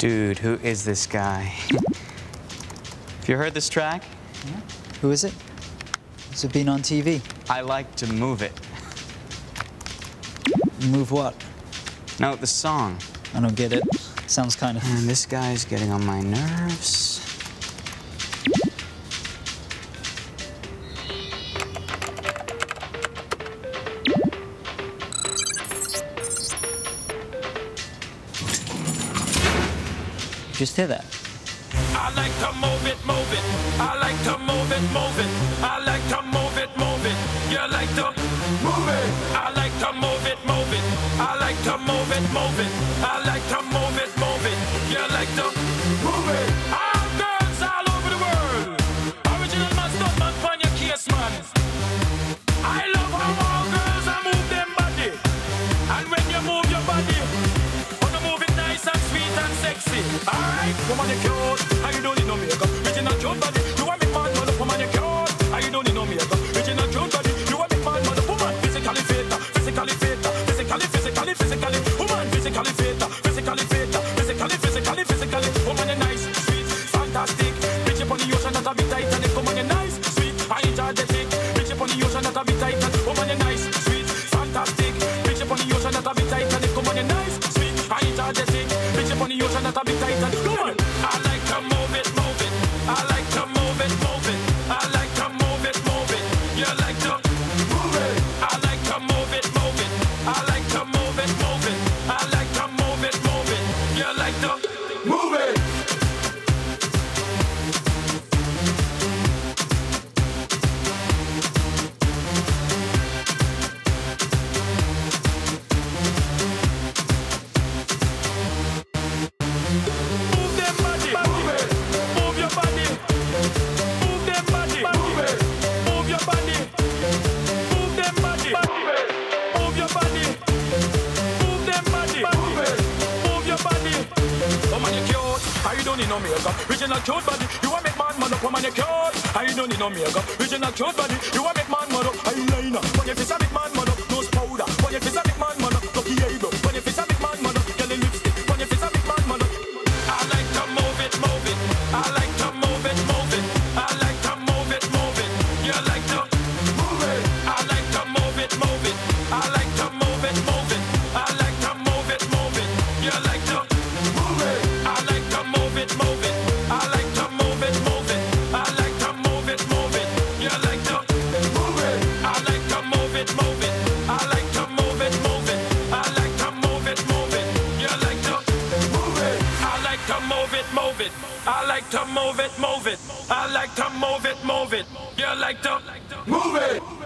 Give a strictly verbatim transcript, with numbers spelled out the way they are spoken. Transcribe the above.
Dude, who is this guy? Have you heard this track? Yeah. Who is it? Has it been on T V? I like to move it. Move what? No, the song. I don't get it. Sounds kind of... And this guy's getting on my nerves. Just hear that. I like to move it, move it. I like to move it, move it. I like to move it, move it. You like to move it. I like to move it, move it. I like to move it, move it. I like to move it, move it. You like to move it. All girls all over the world. Original man, stop man, find your kiss man. I love how all girls I move them body. And when you move your body, sexy, alright, woman you cute, and you don't need no makeup, original cute body, you a big man, mother woman you cute, and you don't need no makeup, original cute body, you a big man, mother woman, physically fit, physically fit, physically, physically, physically, woman, physically fit, physically fit, physically, physically, physically, woman you nice, sweet, fantastic, bitch upon the ocean that a bit Titanic, woman you nice, sweet, I enjoy the dick, bitch upon the ocean that a bit Titanic, woman you nice, sweet, fantastic, bitch upon the ocean that a bit Titanic, woman you nice, sweet, I enjoy the dick. On the ocean that I be tight and go on. I like to move it, move it. I like to move it, move it. I like to move it, move it. You like to move it. I like to move it, move it. I like to move it, move it. I like to move it, move it. You like to move it. Original cute body, you a make man mother for man you cute. I don't need no makeup. Original cute body, you a make man mother. Eyeliner, but if it's a big man mother, nose powder. But if it's a big man mother, lucky eyebrow. But if it's a big man mother, yellow lipstick. But if it's a big man mother, I like to move it, move it. I like to move it, move it. I like to move it, move it. You like to move it. I like to move it, move it. I like to move it, move it. I like to move it, move it. You like to move it. I like to move it, move it. I like to move it, move it. I like to move it, move it. You like to move it.